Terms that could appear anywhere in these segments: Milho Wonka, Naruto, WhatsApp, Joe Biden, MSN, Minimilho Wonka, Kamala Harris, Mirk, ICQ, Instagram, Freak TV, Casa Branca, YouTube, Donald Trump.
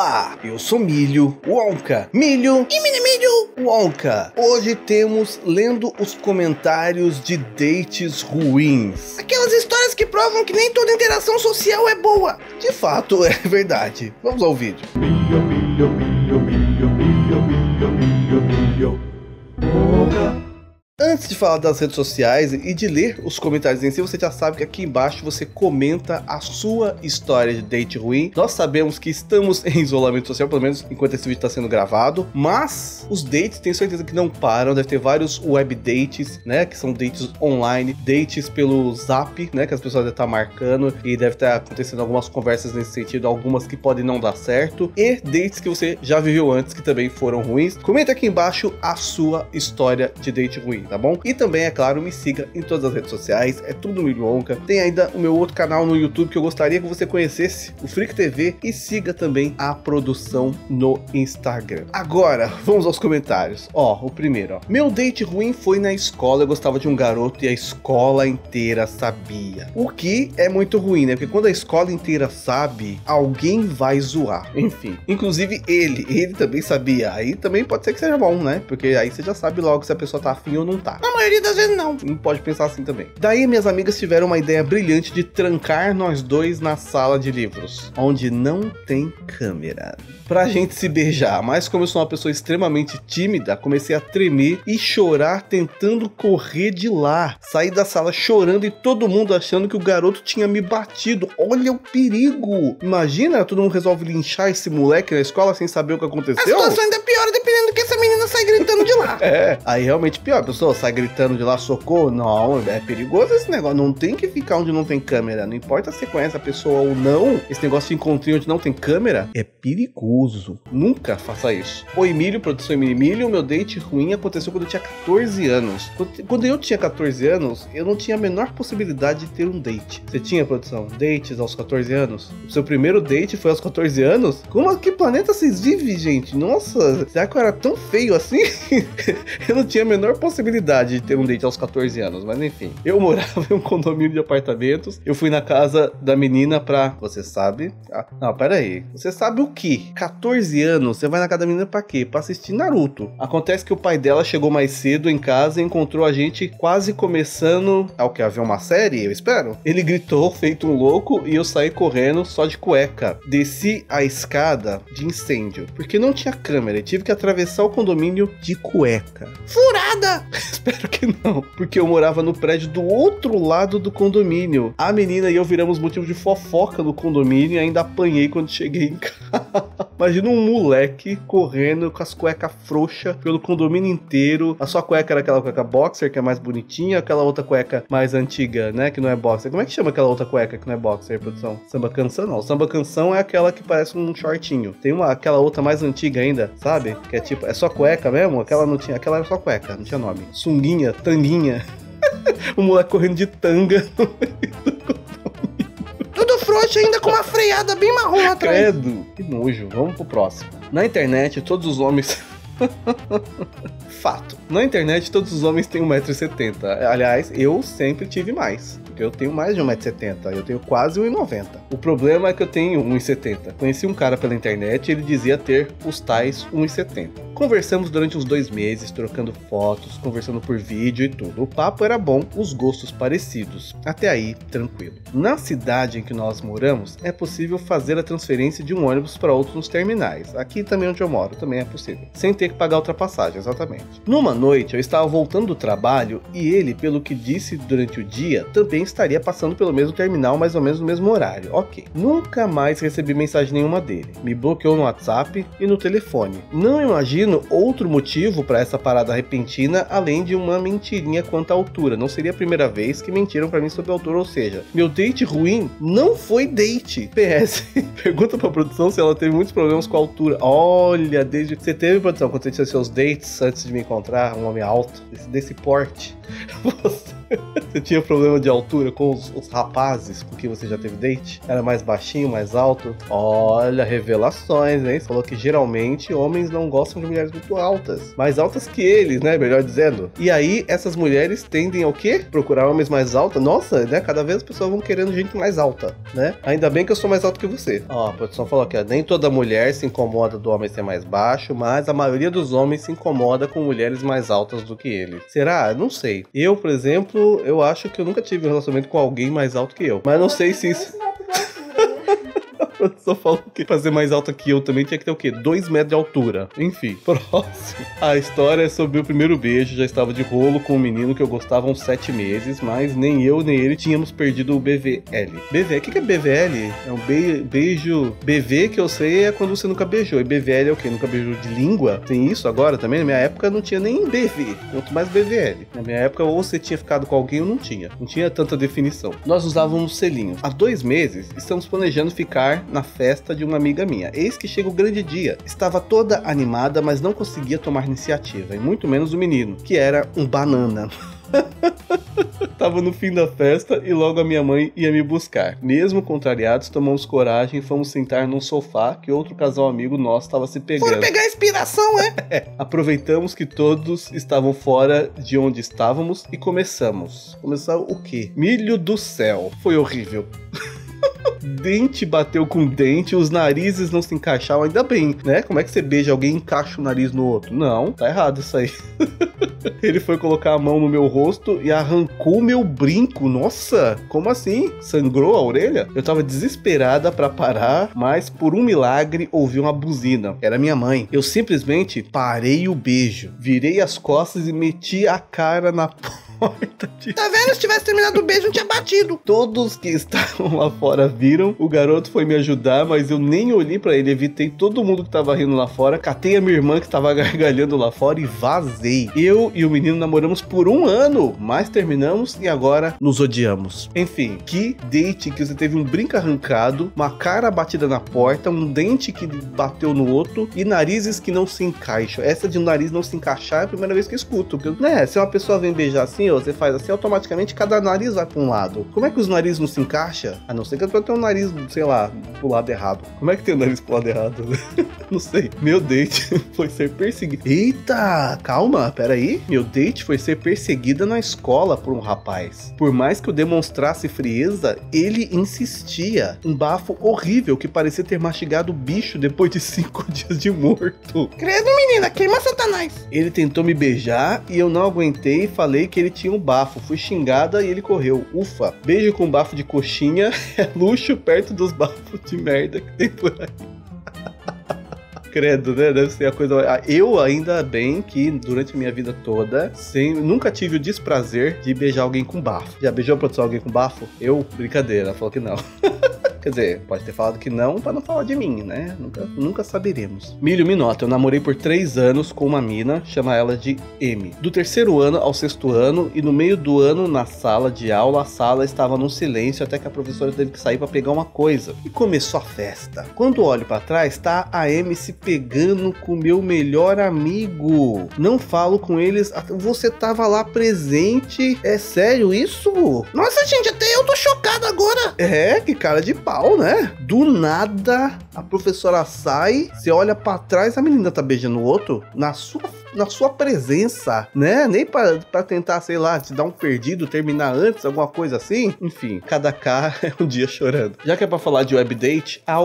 Olá, eu sou Milho Wonka, Milho e Minimilho Wonka. Hoje temos lendo os comentários de dates ruins. Aquelas histórias que provam que nem toda interação social é boa. De fato, é verdade. Vamos ao vídeo. Milho, milho, milho, milho, milho, milho, milho, milho, Wonka. Antes de falar das redes sociais e de ler os comentários em si, você já sabe que aqui embaixo você comenta a sua história de date ruim. Nós sabemos que estamos em isolamento social, pelo menos enquanto esse vídeo está sendo gravado, mas os dates, tenho certeza que não param. Deve ter vários web dates, né, que são dates online, dates pelo Zap, né, que as pessoas devem estar marcando e deve estar acontecendo algumas conversas nesse sentido, algumas que podem não dar certo, e dates que você já viveu antes que também foram ruins. Comenta aqui embaixo a sua história de date ruim, tá bom? E também, é claro, me siga em todas as redes sociais, é tudo Milho Wonka. Tem ainda o meu outro canal no YouTube que eu gostaria que você conhecesse, o Freak TV, e siga também a produção no Instagram. Agora, vamos aos comentários. Ó, o primeiro, ó. Meu date ruim foi na escola, eu gostava de um garoto e a escola inteira sabia. O que é muito ruim, né? Porque quando a escola inteira sabe, alguém vai zoar. Enfim, inclusive ele também sabia. Aí também pode ser que seja bom, né? Porque aí você já sabe logo se a pessoa tá afim ou não. Tá. Na maioria das vezes não. Não pode pensar assim também. Daí minhas amigas tiveram uma ideia brilhante de trancar nós dois na sala de livros, onde não tem câmera, pra gente se beijar. Mas como eu sou uma pessoa extremamente tímida, comecei a tremer e chorar tentando correr de lá. Saí da sala chorando e todo mundo achando que o garoto tinha me batido. Olha o perigo. Imagina, todo mundo resolve linchar esse moleque na escola sem saber o que aconteceu. A situação ainda piora dependendo do que essa menina sai gritando de lá. É, aí realmente pior, a pessoa sai gritando de lá, socorro. Não, é perigoso esse negócio, não tem que ficar onde não tem câmera, não importa se conhece a pessoa ou não, esse negócio de encontrinho onde não tem câmera, é perigoso, nunca faça isso. Oi Milho, produção Minimilho, meu date ruim aconteceu quando eu tinha 14 anos. Quando eu tinha 14 anos, eu não tinha a menor possibilidade de ter um date. Você tinha, produção, dates aos 14 anos? O seu primeiro date foi aos 14 anos? Como, que planeta vocês vivem, gente? Nossa, será que eu era tão feio assim? Eu não tinha a menor possibilidade de ter um date aos 14 anos, mas enfim. Eu morava em um condomínio de apartamentos, eu fui na casa da menina pra... Você sabe? Ah, não, pera aí. Você sabe o que? 14 anos, você vai na casa da menina pra quê? Pra assistir Naruto. Acontece que o pai dela chegou mais cedo em casa e encontrou a gente quase começando... Ah, o que? A ver uma série? Eu espero. Ele gritou, feito um louco, e eu saí correndo só de cueca. Desci a escada de incêndio, porque não tinha câmera e tive que atravessar o condomínio de cueca. Furada! Espero que não, porque eu morava no prédio do outro lado do condomínio. A menina e eu viramos motivo de fofoca no condomínio e ainda apanhei quando cheguei em casa. Imagina um moleque correndo com as cuecas frouxas pelo condomínio inteiro. A sua cueca era aquela cueca boxer, que é mais bonitinha, aquela outra cueca mais antiga, né, que não é boxer. Como é que chama aquela outra cueca que não é boxer, produção? Samba canção? Não, samba canção é aquela que parece um shortinho. Tem uma, aquela outra mais antiga ainda, sabe? Que é tipo, é só cueca mesmo? Aquela não tinha, aquela era só cueca, não tinha nome. Sunguinha, tanguinha. O moleque correndo de tanga. Tudo frouxo ainda com uma freada bem marrom atrás. Credo, que nojo. Vamos pro próximo. Na internet, todos os homens... Fato. Na internet, todos os homens têm 1,70 m. Aliás, eu sempre tive mais. Porque eu tenho mais de 1,70 m. Eu tenho quase 1,90 m. O problema é que eu tenho 1,70 m. Conheci um cara pela internet e ele dizia ter os tais 1,70 m. Conversamos durante uns 2 meses, trocando fotos, conversando por vídeo e tudo. O papo era bom, os gostos parecidos. Até aí, tranquilo. Na cidade em que nós moramos, é possível fazer a transferência de um ônibus para outro nos terminais. Aqui também onde eu moro, também é possível. Sem ter que pagar ultrapassagem, exatamente. Numa noite, eu estava voltando do trabalho e ele, pelo que disse durante o dia, também estaria passando pelo mesmo terminal, mais ou menos no mesmo horário. Ok. Nunca mais recebi mensagem nenhuma dele. Me bloqueou no WhatsApp e no telefone. Não imagino outro motivo para essa parada repentina, além de uma mentirinha quanto à altura. Não seria a primeira vez que mentiram para mim sobre a altura, ou seja, meu date ruim não foi date. PS, pergunta pra produção se ela teve muitos problemas com a altura. Olha, desde... Você teve, produção, quando você tinha seus dates antes de me encontrar, um homem alto, desse porte, você tinha problema de altura? postura com os rapazes com que você já teve date? Era mais baixinho, mais alto? Olha, revelações, né? Você falou que geralmente homens não gostam de mulheres muito altas. Mais altas que eles, né? Melhor dizendo. E aí, essas mulheres tendem ao quê? Procurar homens mais altos? Nossa, né? Cada vez as pessoas vão querendo gente mais alta, né? Ainda bem que eu sou mais alto que você. Ó, a produção falou aqui, ó, nem toda mulher se incomoda do homem ser mais baixo, mas a maioria dos homens se incomoda com mulheres mais altas do que ele. Será? Não sei. Eu, por exemplo, eu acho que eu nunca tive um relacionamento com alguém mais alto que eu. Mas não sei se isso... Só falo que fazer mais alto que eu também tinha que ter o quê? 2 metros de altura. Enfim, próximo. A história é sobre o primeiro beijo. Já estava de rolo com um menino que eu gostava há uns 7 meses, mas nem eu nem ele tínhamos perdido o BVL. BVL, o que é BVL? É um beijo... BV que eu sei é quando você nunca beijou. E BVL é o quê? Nunca beijou de língua? Tem isso agora também? Na minha época não tinha nem BV, quanto mais BVL. Na minha época ou você tinha ficado com alguém ou não tinha. Não tinha tanta definição. Nós usávamos selinhos. Há 2 meses estamos planejando ficar na festa de uma amiga minha. Eis que chega o grande dia. Estava toda animada, mas não conseguia tomar iniciativa, e muito menos o menino, que era um banana. Tava no fim da festa e logo a minha mãe ia me buscar. Mesmo contrariados, tomamos coragem e fomos sentar num sofá que outro casal amigo nosso estava se pegando. Foi pegar inspiração, é? Aproveitamos que todos estavam fora de onde estávamos e começamos. Começar o quê? Milho do céu. Foi horrível. Dente bateu com dente, os narizes não se encaixavam, ainda bem, né? Como é que você beija alguém e encaixa o nariz no outro? Não, tá errado isso aí. Ele foi colocar a mão no meu rosto e arrancou meu brinco. Nossa, como assim? Sangrou a orelha? Eu tava desesperada pra parar, mas por um milagre ouvi uma buzina. Era minha mãe. Eu simplesmente parei o beijo, virei as costas e meti a cara na porta de... Tá vendo? Se tivesse terminado o beijo, não tinha batido. Todos que estavam lá fora viram. O garoto foi me ajudar, mas eu nem olhei pra ele. Evitei todo mundo que tava rindo lá fora. Catei a minha irmã que tava gargalhando lá fora e vazei. Eu e o menino namoramos por 1 ano, mas terminamos e agora nos odiamos. Enfim, que date que você teve um brinco arrancado, uma cara batida na porta, um dente que bateu no outro e narizes que não se encaixam. Essa de um nariz não se encaixar é a primeira vez que eu escuto. Porque, né, se uma pessoa vem beijar assim, você faz assim, automaticamente cada nariz vai pra um lado. Como é que os narizes não se encaixam? A não ser que eu tenha um nariz, sei lá, pro lado errado. Como é que tem o nariz pro lado errado? Não sei. Meu date foi ser perseguido. Eita, calma, peraí. Meu date foi ser perseguida na escola por um rapaz. Por mais que eu demonstrasse frieza, ele insistia. Um bafo horrível que parecia ter mastigado o bicho depois de 5 dias de morto. Credo, menina, queima Satanás. Ele tentou me beijar e eu não aguentei e falei que ele tinha um bafo, fui xingada e ele correu. Ufa, beijo com bafo de coxinha é luxo perto dos bafos de merda que tem por aí. Credo, né? Deve ser a coisa... Eu ainda bem que durante minha vida toda nunca tive o desprazer de beijar alguém com bafo. Já beijou a produção alguém com bafo? Eu? Brincadeira, falou que não. Quer dizer, pode ter falado que não pra não falar de mim, né? Nunca saberemos. Milho me nota, eu namorei por 3 anos com uma mina, chama ela de M. Do 3º ano ao 6º ano e no meio do ano na sala de aula, a sala estava num silêncio até que a professora teve que sair pra pegar uma coisa. E começou a festa. Quando olho pra trás, tá a M se pegando com meu melhor amigo. Não falo com eles, você tava lá presente. É sério isso? Nossa, gente, até eu tô chocado agora. É, que cara de pau, né? Do nada, a professora sai, você olha pra trás, a menina tá beijando o outro na sua presença, né? Nem pra tentar, sei lá, te dar um perdido, terminar antes, alguma coisa assim. Enfim, cada cara é um dia chorando. Já que é pra falar de webdate, há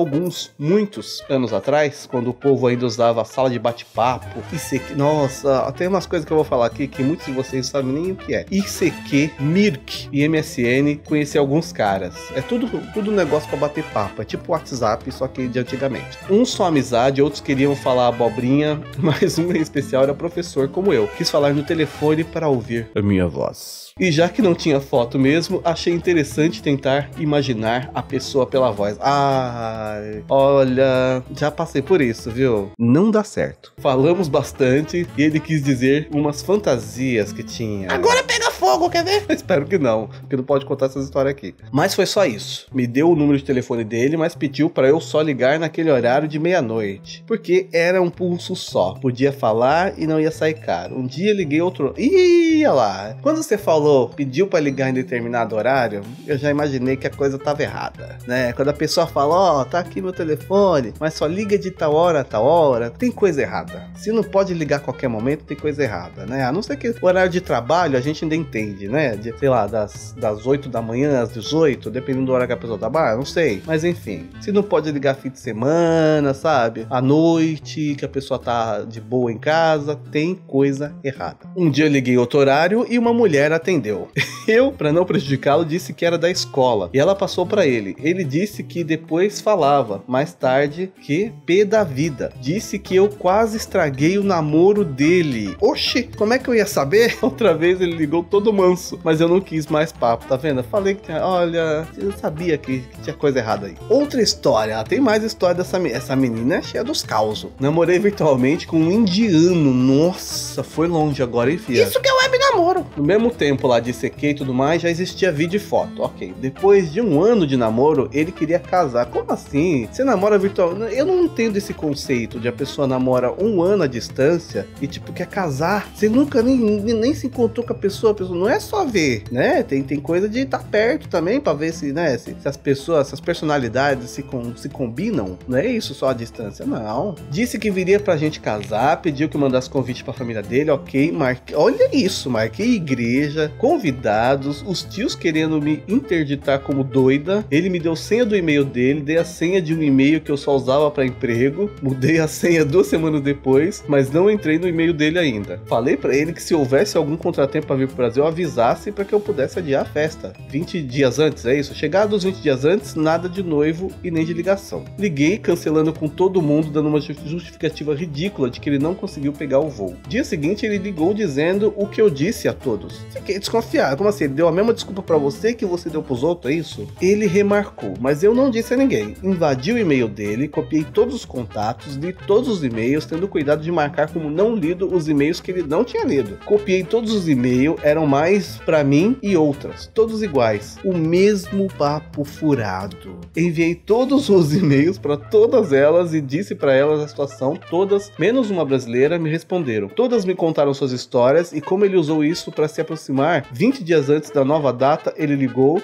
muitos anos atrás, quando o povo ainda usava a sala de bate-papo, ICQ... Nossa, tem umas coisas que eu vou falar aqui que muitos de vocês sabem nem o que é. ICQ, Mirk e MSN, conheci alguns caras. É tudo negócio pra bater papo. É tipo WhatsApp, só que de antigamente. Um só amizade, outros queriam falar abobrinha, mas um em especial era professor como eu. Quis falar no telefone para ouvir a minha voz. E já que não tinha foto mesmo, achei interessante tentar imaginar a pessoa pela voz. Ai, olha, já passei por isso, viu? Não dá certo. Falamos bastante e ele quis dizer umas fantasias que tinha. Agora pega foto! fogo, quer ver? Espero que não, porque não pode contar essas histórias aqui. Mas foi só isso. Me deu o número de telefone dele, mas pediu pra eu só ligar naquele horário de meia-noite, porque era um pulso só. Podia falar e não ia sair caro. Um dia liguei outro... Ih, olha lá. Quando você falou, pediu pra ligar em determinado horário, eu já imaginei que a coisa tava errada, né? Quando a pessoa fala, ó, tá aqui meu telefone, mas só liga de tal hora a tal hora, tem coisa errada. Se não pode ligar a qualquer momento, tem coisa errada, né? A não ser que o horário de trabalho a gente ainda entende, né? De, sei lá, das 8 da manhã às 18, dependendo do horário que a pessoa trabalha, não sei. Mas enfim, se não pode ligar fim de semana, sabe? À noite, que a pessoa tá de boa em casa, tem coisa errada. Um dia eu liguei outro horário e uma mulher atendeu. Eu, pra não prejudicá-lo, disse que era da escola. E ela passou pra ele. Ele disse que depois falava, mais tarde, que pé da vida. Disse que eu quase estraguei o namoro dele. Oxi, como é que eu ia saber? Outra vez ele ligou todo manso, mas eu não quis mais papo, tá vendo? Falei que tinha, olha, eu sabia que tinha coisa errada aí. Outra história, tem mais história dessa menina, é cheia dos causos. Namorei virtualmente com um indiano, nossa, foi longe agora, enfim. Isso que é web namoro. No mesmo tempo lá de ICQ e tudo mais, já existia vídeo e foto, ok. Depois de um ano de namoro, ele queria casar. Como assim? Você namora virtual? Eu não entendo esse conceito de a pessoa namora um ano à distância e tipo quer casar. Você nunca nem se encontrou com a pessoa não é só ver, né? Tem coisa de estar perto também pra ver se, né? Se as pessoas, se as personalidades se combinam. Não é isso só a distância, não. Disse que viria pra gente casar, pediu que mandasse convite pra família dele, ok, marquei. Olha isso, marquei igreja, convidados, os tios querendo me interditar como doida. Ele me deu senha do e-mail dele, dei a senha de um e-mail que eu só usava pra emprego, mudei a senha 2 semanas depois, mas não entrei no e-mail dele ainda. Falei pra ele que se houvesse algum contratempo pra vir pro Brasil, eu avisasse pra que eu pudesse adiar a festa. 20 dias antes, é isso? Chegados 20 dias antes, nada de noivo e nem de ligação. Liguei, cancelando com todo mundo, dando uma justificativa ridícula de que ele não conseguiu pegar o voo. Dia seguinte, ele ligou dizendo o que eu disse a todos. Fiquei desconfiado. Como assim? Ele deu a mesma desculpa pra você que você deu pros outros, é isso? Ele remarcou, mas eu não disse a ninguém. Invadi o e-mail dele, copiei todos os contatos, li todos os e-mails, tendo cuidado de marcar como não lido os e-mails que ele não tinha lido. Copiei todos os e-mails, eram mais pra mim e outras, todos iguais. O mesmo papo furado. Enviei todos os e-mails pra todas elas e disse pra elas a situação. Todas, menos uma brasileira, me responderam. Todas me contaram suas histórias e como ele usou isso pra se aproximar. 20 dias antes da nova data, ele ligou,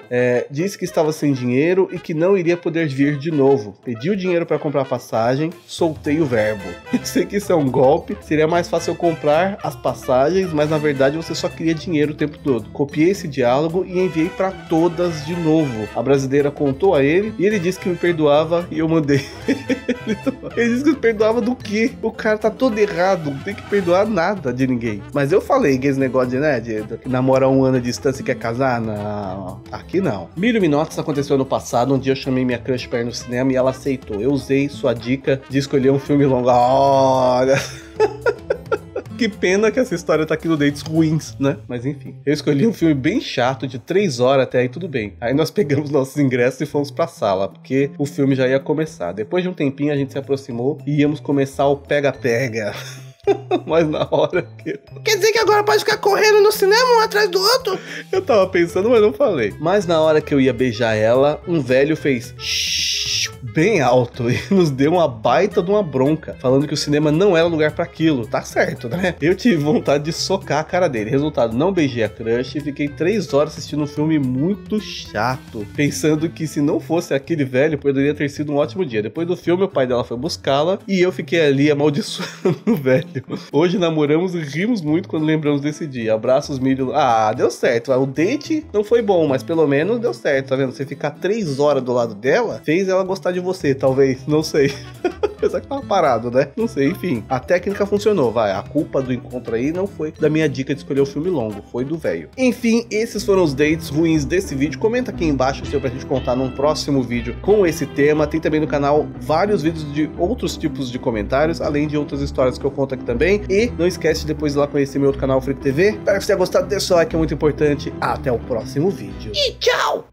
disse que estava sem dinheiro e que não iria poder vir de novo. Pediu dinheiro pra comprar passagem, soltei o verbo. Eu sei que isso é um golpe, seria mais fácil eu comprar as passagens, mas na verdade você só queria dinheiro o tempo todo. Copiei esse diálogo e enviei pra todas de novo. A brasileira contou a ele e ele disse que me perdoava e eu mandei. Ele disse que me perdoava do quê? O cara tá todo errado, não tem que perdoar nada de ninguém. Mas eu falei que esse negócio de, né, de namorar um ano à distância e quer casar? Não, aqui não. Milho Minotas aconteceu no passado, um dia eu chamei minha crush pra ir no cinema e ela aceitou. Eu usei sua dica de escolher um filme longo. Olha... Que pena que essa história tá aqui no Dates Ruins, né? Mas enfim. Eu escolhi um filme bem chato, de 3 horas, até aí tudo bem. Aí nós pegamos nossos ingressos e fomos pra sala, porque o filme já ia começar. Depois de um tempinho a gente se aproximou e íamos começar o pega-pega. Mas na hora que... Quer dizer que agora pode ficar correndo no cinema um atrás do outro? Eu tava pensando, mas não falei. Mas na hora que eu ia beijar ela, um velho fez... bem alto e nos deu uma baita de uma bronca, falando que o cinema não era lugar pra aquilo. Tá certo, né? Eu tive vontade de socar a cara dele. Resultado, não beijei a crush e fiquei 3 horas assistindo um filme muito chato, pensando que se não fosse aquele velho, poderia ter sido um ótimo dia. Depois do filme, o pai dela foi buscá-la e eu fiquei ali amaldiçoando o velho. Hoje namoramos e rimos muito quando lembramos desse dia. Abraços, Milho. Ah, deu certo. O date não foi bom, mas pelo menos deu certo, tá vendo? Você ficar 3 horas do lado dela, fez ela gostar de você, talvez, não sei. Apesar que tava parado, né? Não sei, enfim. A técnica funcionou, vai. A culpa do encontro aí não foi da minha dica de escolher o filme longo, foi do velho. Enfim, esses foram os dates ruins desse vídeo. Comenta aqui embaixo o seu pra gente contar num próximo vídeo com esse tema. Tem também no canal vários vídeos de outros tipos de comentários, além de outras histórias que eu conto aqui também. E não esquece de depois ir lá conhecer meu outro canal, Freak TV. Espero que você tenha gostado, deixa o like, é muito importante. Até o próximo vídeo. E tchau!